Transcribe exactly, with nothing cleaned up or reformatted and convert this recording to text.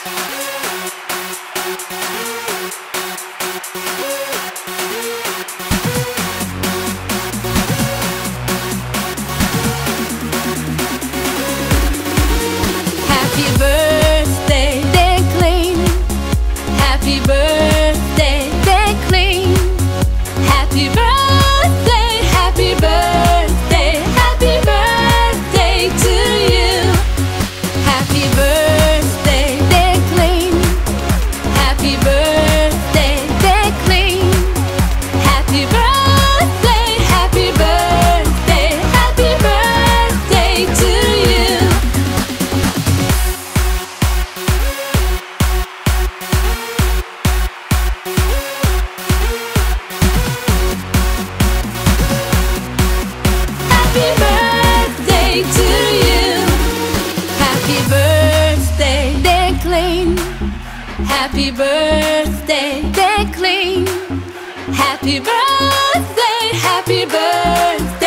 Happy birthday, Declyn. Happy birthday, Declyn. Happy birthday, happy birthday, happy birthday to you. Happy birthday, Declyn. Happy birthday, Declyn. Happy birthday, happy birthday, happy birthday to you. Happy birthday to you. Happy birthday, Declyn. Happy birthday, Declyn. Happy birthday, happy birthday.